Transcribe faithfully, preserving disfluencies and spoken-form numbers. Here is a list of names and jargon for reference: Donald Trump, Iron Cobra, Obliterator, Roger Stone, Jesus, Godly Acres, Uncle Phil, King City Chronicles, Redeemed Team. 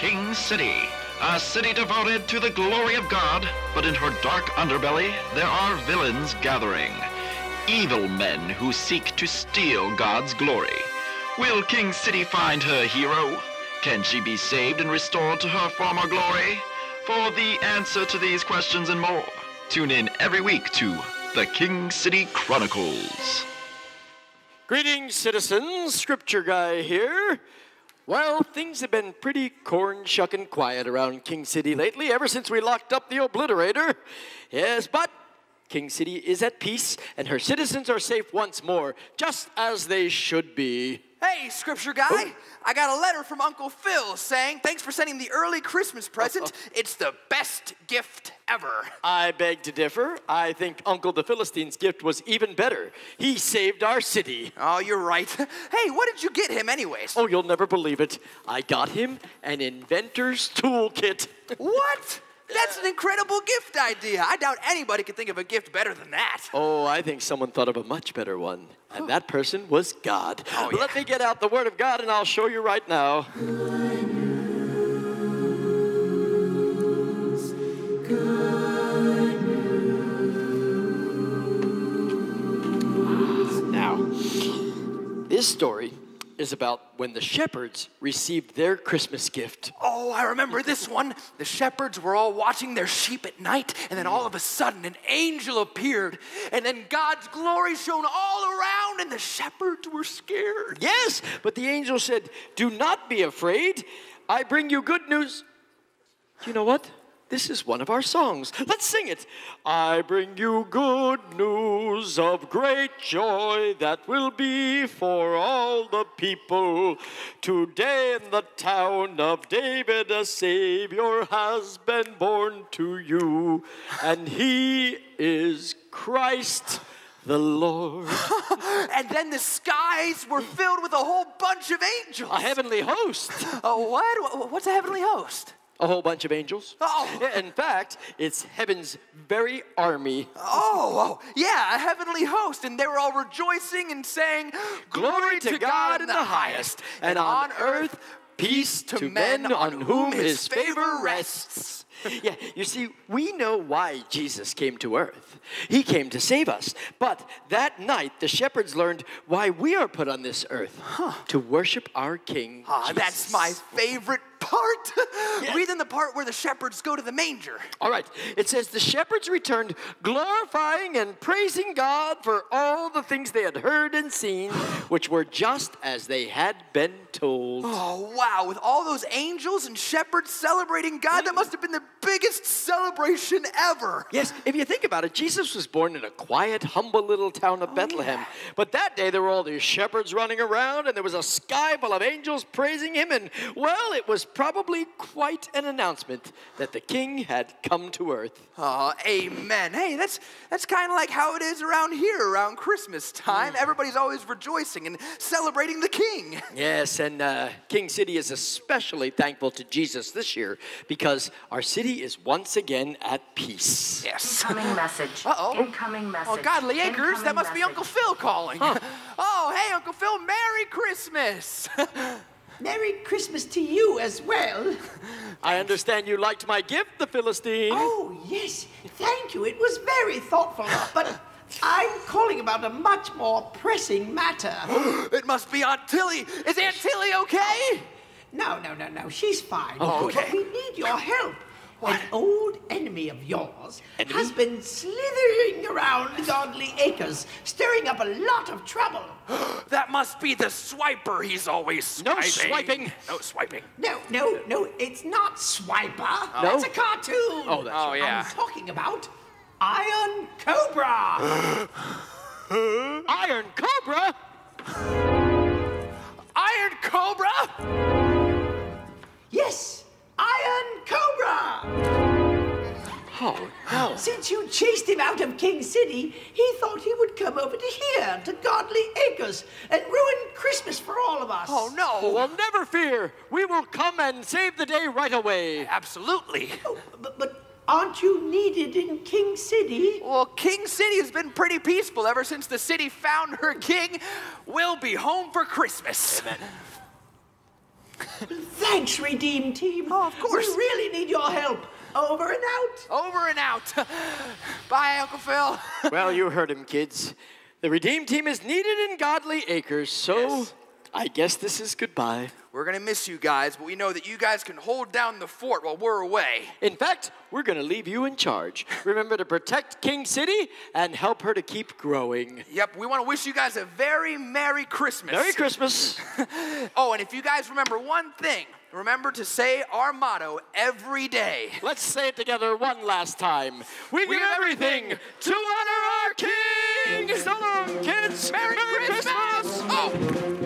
King City, a city devoted to the glory of God, but in her dark underbelly there are villains gathering, evil men who seek to steal God's glory. Will King City find her hero? Can she be saved and restored to her former glory? For the answer to these questions and more, tune in every week to the King City Chronicles. Greetings, citizens. Scripture guy here. Well, things have been pretty corn-shucking quiet around King City lately, ever since we locked up the Obliterator. Yes, but King City is at peace, and her citizens are safe once more, just as they should be. Hey, Scripture guy, oh. I got a letter from Uncle Phil saying, thanks for sending the early Christmas present. Uh-oh. It's the best gift ever. I beg to differ. I think Uncle the Philistine's gift was even better. He saved our city. Oh, you're right. Hey, what did you get him anyways? Oh, you'll never believe it. I got him an inventor's toolkit. What? That's an incredible gift idea. I doubt anybody could think of a gift better than that. Oh, I think someone thought of a much better one. And that person was God. Oh, yeah. Let me get out the Word of God, and I'll show you right now. Good news, good news. Now, this story is about when the shepherds received their Christmas gift. Oh, I remember this one. The shepherds were all watching their sheep at night, and then all of a sudden an angel appeared, and then God's glory shone all around, and the shepherds were scared. Yes, but the angel said, do not be afraid. I bring you good news. You know what? This is one of our songs. Let's sing it. I bring you good news of great joy that will be for all the people. Today in the town of David, a Savior has been born to you. And he is Christ the Lord. And then the skies were filled with a whole bunch of angels. A heavenly host. Oh, what? What's a heavenly host? A whole bunch of angels. Oh. In fact, it's heaven's very army. Oh, oh, yeah, a heavenly host. And they were all rejoicing and saying, Glory, Glory to, to God in the highest, and, and on earth, peace to men, men on whom his favor rests. Yeah, you see, we know why Jesus came to earth. He came to save us. But that night, the shepherds learned why we are put on this earth, huh. to worship our King ah, Jesus. That's my favorite part. Yes. Read in the part where the shepherds go to the manger. All right. It says, the shepherds returned, glorifying and praising God for all the things they had heard and seen, which were just as they had been told. Oh, wow. With all those angels and shepherds celebrating God, that must have been the biggest celebration ever. Yes. If you think about it, Jesus was born in a quiet, humble little town of oh, Bethlehem. Yeah. But that day, there were all these shepherds running around, and there was a sky full of angels praising him, and, well, it was probably quite an announcement that the king had come to earth. Oh, amen. Hey, that's that's kind of like how it is around here, around Christmas time. Mm. Everybody's always rejoicing and celebrating the king. Yes, and uh, King City is especially thankful to Jesus this year because our city is once again at peace. Yes. Incoming message. Uh-oh. Incoming message. Oh, Godly Acres, Incoming that must message. Be Uncle Phil calling. Huh. Oh, hey, Uncle Phil, Merry Christmas. Merry Christmas to you as well. I understand you liked my gift, the Philistine. Oh, yes. Thank you. It was very thoughtful. But I'm calling about a much more pressing matter. It must be Aunt Tilly. Is Aunt Tilly okay? No, no, no, no. She's fine. Oh, okay. But we need your help. What? An old enemy of yours enemy? has been slithering around Godly Acres, stirring up a lot of trouble. That must be the swiper he's always swiping. No swiping. No swiping. No, no, no, it's not Swiper. Oh. That's a cartoon. Oh, that's oh, yeah. I'm talking about Iron Cobra. Iron Cobra? Iron Cobra? Yes. Iron Cobra! How? How? Since you chased him out of King City, he thought he would come over to here, to Godly Acres, and ruin Christmas for all of us. Oh, no. Well, never fear. We will come and save the day right away. Absolutely. Oh, but, but aren't you needed in King City? Well, King City has been pretty peaceful ever since the city found her king. We'll be home for Christmas. Amen. Thanks, Redeemed Team. Oh, of course. We really need your help. Over and out. Over and out. Bye, Uncle Phil. Well, you heard him, kids. The Redeemed Team is needed in Godly Acres, so yes. I guess this is goodbye. We're going to miss you guys, but we know that you guys can hold down the fort while we're away. In fact, we're going to leave you in charge. Remember to protect King City and help her to keep growing. Yep, we want to wish you guys a very Merry Christmas. Merry Christmas. Oh, and if you guys remember one thing, remember to say our motto every day. Let's say it together one last time. We, we give everything, everything to honor our king. So long, kids. Merry, Merry Christmas. Christmas. Oh.